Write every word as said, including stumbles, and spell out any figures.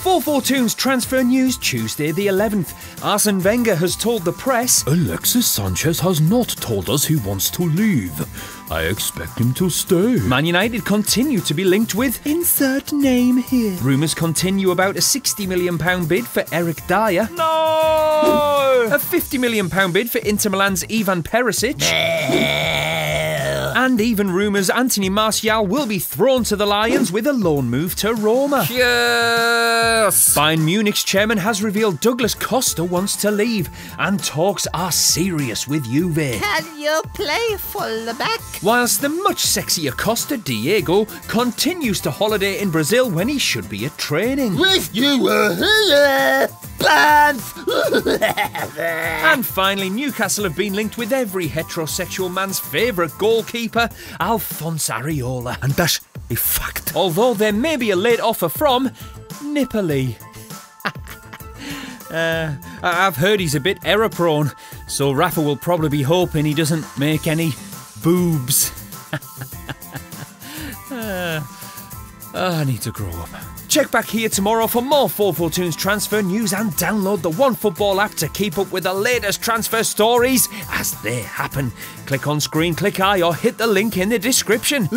four forty-two oons transfer news Tuesday the eleventh. Arsene Wenger has told the press, Alexis Sanchez has not told us he wants to leave. I expect him to stay. Man United continue to be linked with insert name here. Rumours continue about a sixty million pound bid for Eric Dier. No! A fifty million pound bid for Inter Milan's Ivan Perisic. And even rumours Anthony Martial will be thrown to the Lions with a loan move to Roma. Yes! Bayern Munich's chairman has revealed Douglas Costa wants to leave, and talks are serious with Juve. Can you play full back? Whilst the much sexier Costa, Diego, continues to holiday in Brazil when he should be at training. If you were here, plans! And finally, Newcastle have been linked with every heterosexual man's favourite goalkeeper, Alphonse Areola. And that's a fact. Although there may be a late offer from Napoli. uh, I've heard he's a bit error prone, so Rafa will probably be hoping he doesn't make any boobs. uh, I need to grow up. Check back here tomorrow for more four forty-two oons transfer news, and download the OneFootball app to keep up with the latest transfer stories as they happen. Click on screen, click I, or hit the link in the description.